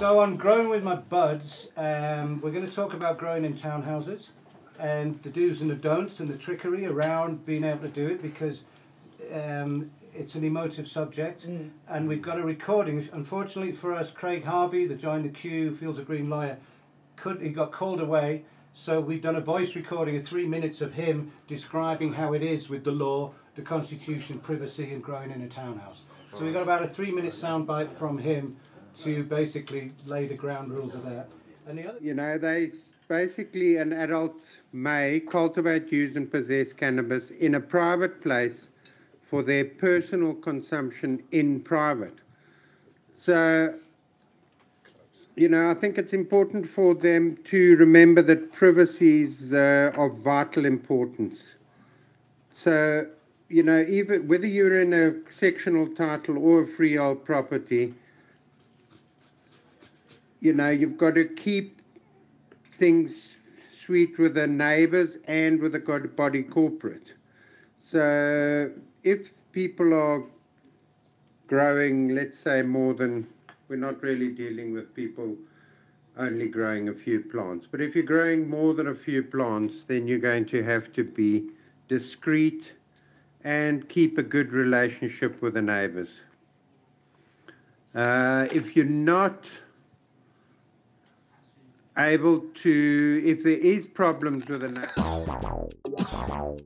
So on growing with my buds, we're going to talk about growing in townhouses and the do's and the don'ts and the trickery around being able to do it, because it's an emotive subject. Mm. And we've got a recording. Unfortunately for us, Craig Harvey, the Join the Queue, Fields of Green lawyer, he got called away. So we've done a voice recording of 3 minutes of him describing how it is with the law, the constitution, privacy and growing in a townhouse. So we've got about a 3-minute soundbite from him to basically lay the ground rules of that. And the other, you know, they basically, an adult may cultivate, use and possess cannabis in a private place for their personal consumption in private. So, you know, I think it's important for them to remember that privacy is of vital importance. So, you know, even whether you're in a sectional title or a freehold property, you know, you've got to keep things sweet with the neighbours and with the body corporate. So if people are growing, let's say more than, we're not really dealing with people only growing a few plants, but if you're growing more than a few plants, then you're going to have to be discreet and keep a good relationship with the neighbours. If you're not able to, if there is problems with the neighbours.